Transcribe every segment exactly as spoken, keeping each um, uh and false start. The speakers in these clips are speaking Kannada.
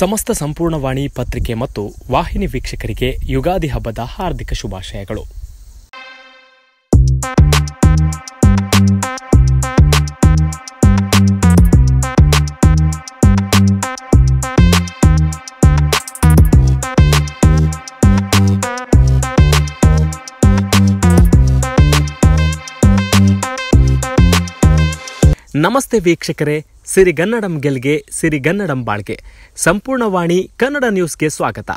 ಸಮಸ್ತ ಸಂಪೂರ್ಣವಾಣಿ ಪತ್ರಿಕೆ ಮತ್ತು ವಾಹಿನಿ ವೀಕ್ಷಕರಿಗೆ ಯುಗಾದಿ ಹಬ್ಬದ ಹಾರ್ದಿಕ ಶುಭಾಶಯಗಳು. ನಮಸ್ತೆ ವೀಕ್ಷಕರೇ, ಸಿರಿಗನ್ನಡಂ ಗೆಲ್ಗೆ ಸಿರಿಗನ್ನಡಂ ಬಾಳ್ಗೆ ಸಂಪೂರ್ಣವಾಣಿ ಕನ್ನಡ ನ್ಯೂಸ್ಗೆ ಸ್ವಾಗತ.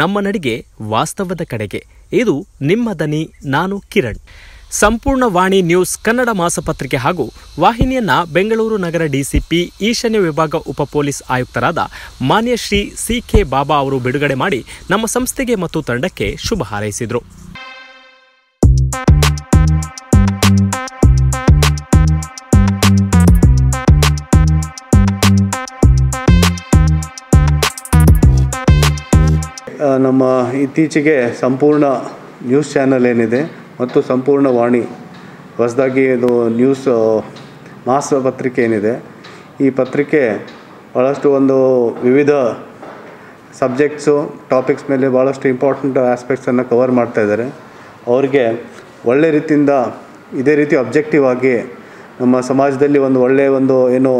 ನಮ್ಮ ನಡಿಗೆ ವಾಸ್ತವದ ಕಡೆಗೆ. ಇದು ನಿಮ್ಮ ದನಿ, ನಾನು ಕಿರಣ್. ಸಂಪೂರ್ಣವಾಣಿ ನ್ಯೂಸ್ ಕನ್ನಡ ಮಾಸಪತ್ರಿಕೆ ಹಾಗೂ ವಾಹಿನಿಯನ್ನು ಬೆಂಗಳೂರು ನಗರ ಡಿಸಿಪಿ ಈಶಾನ್ಯ ವಿಭಾಗ ಉಪ ಪೊಲೀಸ್ ಆಯುಕ್ತರಾದ ಮಾನ್ಯ ಶ್ರೀ ಸಿಕೆ ಬಾಬಾ ಅವರು ಬಿಡುಗಡೆ ಮಾಡಿ ನಮ್ಮ ಸಂಸ್ಥೆಗೆ ಮತ್ತು ತಂಡಕ್ಕೆ ಶುಭ ಹಾರೈಸಿದರು. ನಮ್ಮ ಇತ್ತೀಚೆಗೆ ಸಂಪೂರ್ಣ ನ್ಯೂಸ್ ಚಾನಲ್ ಏನಿದೆ ಮತ್ತು ಸಂಪೂರ್ಣ ವಾಣಿ ಹೊಸದಾಗಿ ಇದು ನ್ಯೂಸ್ ಮಾಸ ಪತ್ರಿಕೆ ಏನಿದೆ, ಈ ಪತ್ರಿಕೆ ಭಾಳಷ್ಟು ಒಂದು ವಿವಿಧ ಸಬ್ಜೆಕ್ಟ್ಸು ಟಾಪಿಕ್ಸ್ ಮೇಲೆ ಭಾಳಷ್ಟು ಇಂಪಾರ್ಟೆಂಟ್ ಆಸ್ಪೆಕ್ಟ್ಸನ್ನು ಕವರ್ ಮಾಡ್ತಾ ಇದ್ದಾರೆ. ಅವ್ರಿಗೆ ಒಳ್ಳೆ ರೀತಿಯಿಂದ ಇದೇ ರೀತಿ ಅಬ್ಜೆಕ್ಟಿವ್ ಆಗಿ ನಮ್ಮ ಸಮಾಜದಲ್ಲಿ ಒಂದು ಒಳ್ಳೆಯ ಒಂದು ಏನು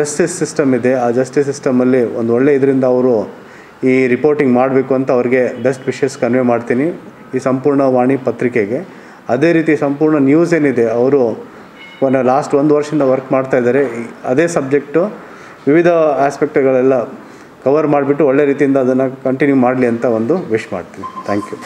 ಜಸ್ಟಿಸ್ ಸಿಸ್ಟಮ್ ಇದೆ, ಆ ಜಸ್ಟಿಸ್ ಸಿಸ್ಟಮಲ್ಲಿ ಒಂದು ಒಳ್ಳೆ ಇದರಿಂದ ಅವರು ಈ ರಿಪೋರ್ಟಿಂಗ್ ಮಾಡಬೇಕು ಅಂತ ಅವ್ರಿಗೆ ಬೆಸ್ಟ್ ವಿಶಸ್ ಕನ್ವೆ ಮಾಡ್ತೀನಿ ಈ ಸಂಪೂರ್ಣ ವಾಣಿ ಪತ್ರಿಕೆಗೆ. ಅದೇ ರೀತಿ ಸಂಪೂರ್ಣ ನ್ಯೂಸ್ ಏನಿದೆ, ಅವರು ಒಂದು ಲಾಸ್ಟ್ ಒಂದು ವರ್ಷದಿಂದ ವರ್ಕ್ ಮಾಡ್ತಾ ಇದ್ದಾರೆ. ಅದೇ ಸಬ್ಜೆಕ್ಟು ವಿವಿಧ ಆಸ್ಪೆಕ್ಟ್ಗಳೆಲ್ಲ ಕವರ್ ಮಾಡಿಬಿಟ್ಟು ಒಳ್ಳೆ ರೀತಿಯಿಂದ ಅದನ್ನು ಕಂಟಿನ್ಯೂ ಮಾಡಲಿ ಅಂತ ಒಂದು ವಿಶ್ ಮಾಡ್ತೀನಿ. Thank you.